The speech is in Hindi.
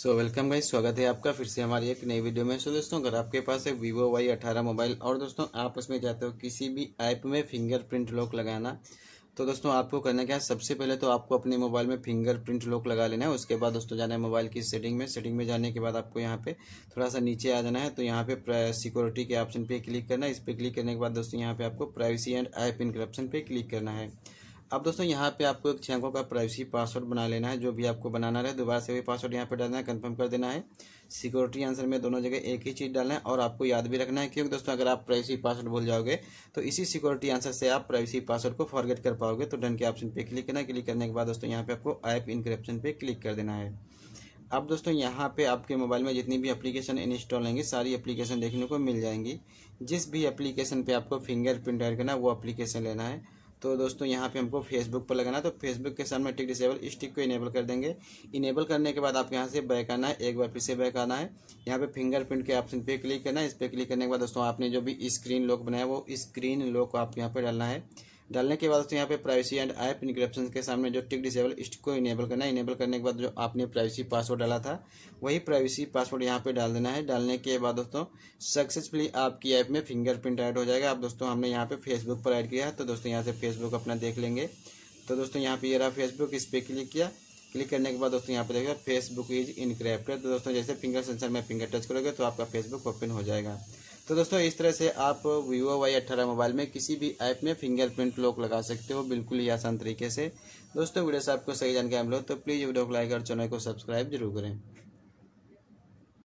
सो वेलकम गाइस, स्वागत है आपका फिर से हमारी एक नई वीडियो में। सो दोस्तों, अगर आपके पास एक Vivo Y18 मोबाइल और दोस्तों आप उसमें चाहते हो किसी भी ऐप में फिंगरप्रिंट लॉक लगाना, तो दोस्तों आपको करना क्या है, सबसे पहले तो आपको अपने मोबाइल में फिंगरप्रिंट लॉक लगा लेना है। उसके बाद दोस्तों जाना है मोबाइल की सेटिंग में। सेटिंग में जाने के बाद आपको यहाँ पे थोड़ा सा नीचे आ जाना है, तो यहाँ पे सिक्योरिटी के ऑप्शन पे क्लिक करना है। इस पर क्लिक करने के बाद दोस्तों यहाँ पे आपको प्राइवेसी एंड ऐप इनक्रप्शन पे क्लिक करना है। अब दोस्तों यहाँ पे आपको एक 6 अंकों का प्राइवेसी पासवर्ड बना लेना है, जो भी आपको बनाना रहे। दोबारा से भी पासवर्ड यहाँ पे डालना है, कंफर्म कर देना है। सिक्योरिटी आंसर में दोनों जगह एक ही चीज़ डालना है और आपको याद भी रखना है, क्योंकि दोस्तों अगर आप प्राइवेसी पासवर्ड भूल जाओगे तो इसी सिक्योरिटी आंसर से आप प्राइवेसी पासवर्ड को फॉरगेट कर पाओगे। तो डन के ऑप्शन पे क्लिक करना है। क्लिक करने के बाद दोस्तों यहाँ पे आपको ऐप इनक्रिप्शन पे क्लिक कर देना है। अब दोस्तों यहाँ पे आपके मोबाइल में जितनी भी एप्लीकेशन इंस्टॉल होंगी, सारी एप्लीकेशन देखने को मिल जाएंगी। जिस भी एप्लीकेशन पे आपको फिंगरप्रिंट ऐड करना है वो एप्लीकेशन लेना है। तो दोस्तों यहाँ पे हमको फेसबुक पर लगाना है, तो फेसबुक के सामने टिक डिसेबल स्टिक को इनेबल कर देंगे। इनेबल करने के बाद आप यहाँ से बैक आना है, एक बार फिर से बैक आना है, यहाँ पे फिंगरप्रिंट के ऑप्शन पे क्लिक करना है। इस पर क्लिक करने के बाद दोस्तों आपने जो भी स्क्रीन लॉक बनाया वो स्क्रीन लॉक आप यहाँ पे डालना है। डालने के बाद दोस्तों यहाँ पे प्राइवेसी एंड ऐप इनक्रिप्शन के सामने जो टिक डिसेबल स्टिक को इनेबल करना है। इनेबल करने के बाद जो आपने प्राइवेसी पासवर्ड डाला था वही प्राइवेसी पासवर्ड यहाँ पे डाल देना है। डालने के बाद दोस्तों सक्सेसफुली आपकी ऐप में फिंगरप्रिंट ऐड हो जाएगा। अब दोस्तों हमने यहाँ पे फेसबुक पर ऐड किया है, तो दोस्तों यहाँ से फेसबुक अपना देख लेंगे। तो दोस्तों यहाँ पे ये रहा फेसबुक, इस पर क्लिक किया। क्लिक करने के बाद दोस्तों यहाँ पे देखिए फेसबुक इज इनक्रिप्टेड। तो दोस्तों जैसे फिंगर सेंसर में फिंगर टच करोगे तो आपका फेसबुक ओपन हो जाएगा। तो दोस्तों इस तरह से आप Vivo Y18 मोबाइल में किसी भी ऐप में फिंगरप्रिंट लॉक लगा सकते हो, बिल्कुल ही आसान तरीके से। दोस्तों वीडियो से आपको सही जानकारी मिले तो प्लीज़ वीडियो को लाइक और चैनल को सब्सक्राइब जरूर करें।